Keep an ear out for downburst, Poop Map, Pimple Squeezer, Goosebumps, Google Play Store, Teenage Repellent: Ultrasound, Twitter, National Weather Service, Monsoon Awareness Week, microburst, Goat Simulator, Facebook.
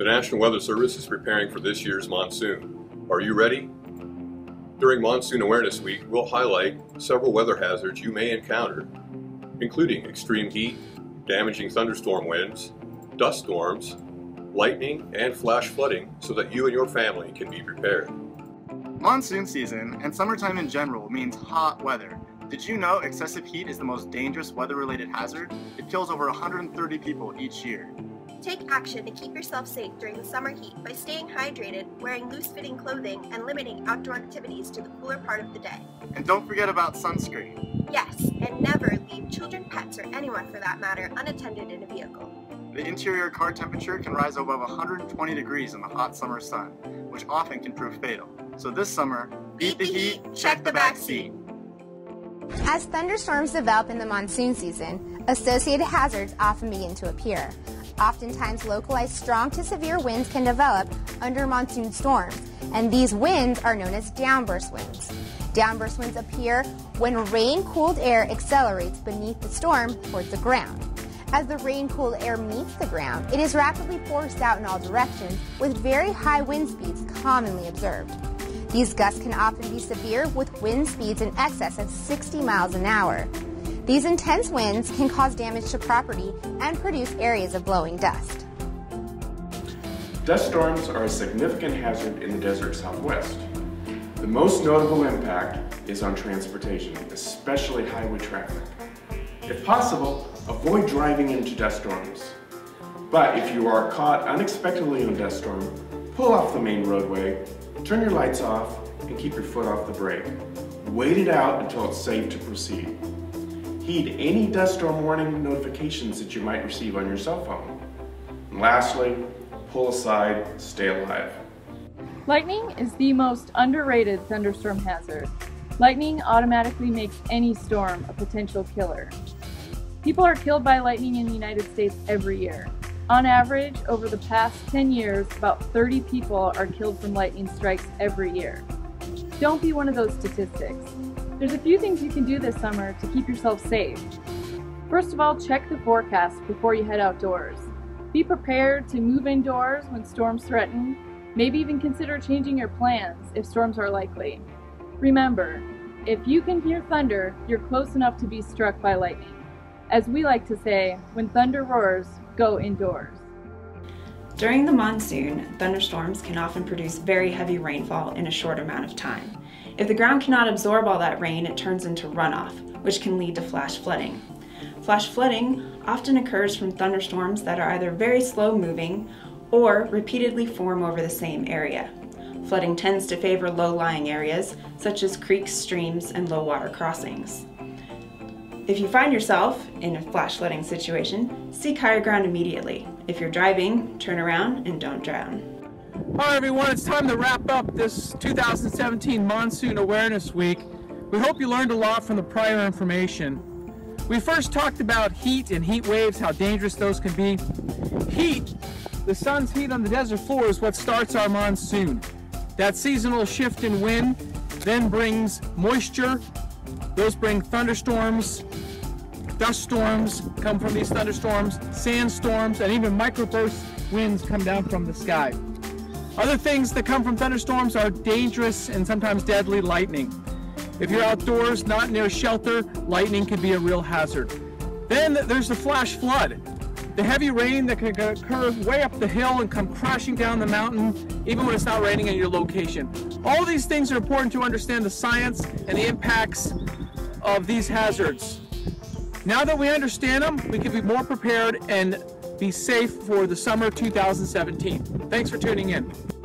The National Weather Service is preparing for this year's monsoon. Are you ready? During Monsoon Awareness Week, we'll highlight several weather hazards you may encounter, including extreme heat, damaging thunderstorm winds, dust storms, lightning, and flash flooding so that you and your family can be prepared. Monsoon season and summertime in general means hot weather. Did you know excessive heat is the most dangerous weather-related hazard? It kills over 130 people each year. Take action to keep yourself safe during the summer heat by staying hydrated, wearing loose-fitting clothing, and limiting outdoor activities to the cooler part of the day. And don't forget about sunscreen. Yes, and never leave children, pets, or anyone for that matter unattended in a vehicle. The interior car temperature can rise above 120 degrees in the hot summer sun, which often can prove fatal. So this summer, beat the heat, check the back seat. As thunderstorms develop in the monsoon season, associated hazards often begin to appear. Oftentimes, localized strong to severe winds can develop under monsoon storms, and these winds are known as downburst winds. Downburst winds appear when rain-cooled air accelerates beneath the storm towards the ground. As the rain-cooled air meets the ground, it is rapidly forced out in all directions with very high wind speeds commonly observed. These gusts can often be severe with wind speeds in excess of 60 miles an hour. These intense winds can cause damage to property and produce areas of blowing dust. Dust storms are a significant hazard in the desert Southwest. The most notable impact is on transportation, especially highway traffic. If possible, avoid driving into dust storms. But if you are caught unexpectedly in a dust storm, pull off the main roadway, turn your lights off, and keep your foot off the brake. Wait it out until it's safe to proceed. Heed any dust storm warning notifications that you might receive on your cell phone. And lastly, pull aside, stay alive. Lightning is the most underrated thunderstorm hazard. Lightning automatically makes any storm a potential killer. People are killed by lightning in the United States every year. On average, over the past 10 years, about 30 people are killed from lightning strikes every year. Don't be one of those statistics. There's a few things you can do this summer to keep yourself safe. First of all, check the forecast before you head outdoors. Be prepared to move indoors when storms threaten. Maybe even consider changing your plans if storms are likely. Remember, if you can hear thunder, you're close enough to be struck by lightning. As we like to say, when thunder roars, go indoors. During the monsoon, thunderstorms can often produce very heavy rainfall in a short amount of time. If the ground cannot absorb all that rain, it turns into runoff, which can lead to flash flooding. Flash flooding often occurs from thunderstorms that are either very slow moving or repeatedly form over the same area. Flooding tends to favor low-lying areas, such as creeks, streams, and low-water crossings. If you find yourself in a flash flooding situation, seek higher ground immediately. If you're driving, turn around and don't drown. Hi everyone, it's time to wrap up this 2017 Monsoon Awareness Week. We hope you learned a lot from the prior information. We first talked about heat and heat waves, how dangerous those can be. Heat, the sun's heat on the desert floor, is what starts our monsoon. That seasonal shift in wind then brings moisture. Those bring thunderstorms, dust storms come from these thunderstorms, sandstorms, and even microburst winds come down from the sky. Other things that come from thunderstorms are dangerous and sometimes deadly lightning. If you're outdoors, not near shelter, lightning can be a real hazard. Then there's the flash flood. The heavy rain that can occur way up the hill and come crashing down the mountain, even when it's not raining at your location. All these things are important to understand the science and the impacts of these hazards. Now that we understand them, we can be more prepared and be safe for the summer 2017. Thanks for tuning in.